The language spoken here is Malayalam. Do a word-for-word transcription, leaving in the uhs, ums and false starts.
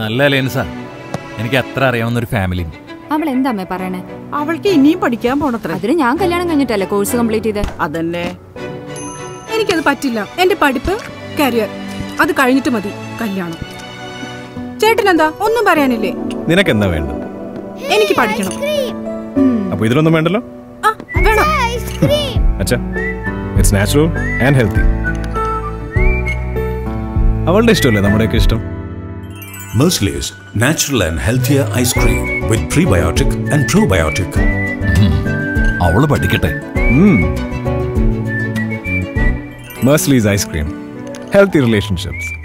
നല്ല ലെൻസാ. എനിക്ക് അത്ര അറിയാവുന്ന ഒരു ഫാമിലി. അവൾ എന്താ അമ്മേ പറയണേ? അവൾക്ക് ഇനിയും പഠിക്കാൻ പോണത്ര. അതിന് ഞാൻ കല്യാണം കഴിഞ്ഞിട്ടല്ലേ കോഴ്സ് കംപ്ലീറ്റ് ചെയ്തേ. അതന്നെ. എനിക്കത് പറ്റില്ല. എന്റെ പഠിപ്പ്, കരിയർ അത് കഴിഞ്ഞിട്ട് മതി കല്യാണം. ചേട്ടനെന്താ ഒന്നും പറയാനില്ലേ? നിനക്കെന്താ വേണ്ട? എനിക്ക് പഠിക്കണം. അപ്പൊ ഇതിലൊന്നും വേണ്ടല്ലോ. അച്ഛാ, it's natural and healthy. അവളുടെ ഇഷ്ടമല്ലേ നമ്മുടെയൊക്കെ ഇഷ്ടം. Mercilys natural and healthier ice cream with prebiotic and probiotic. അവള് പഠിക്കട്ടെ. Mercilys ice cream, healthy relationships.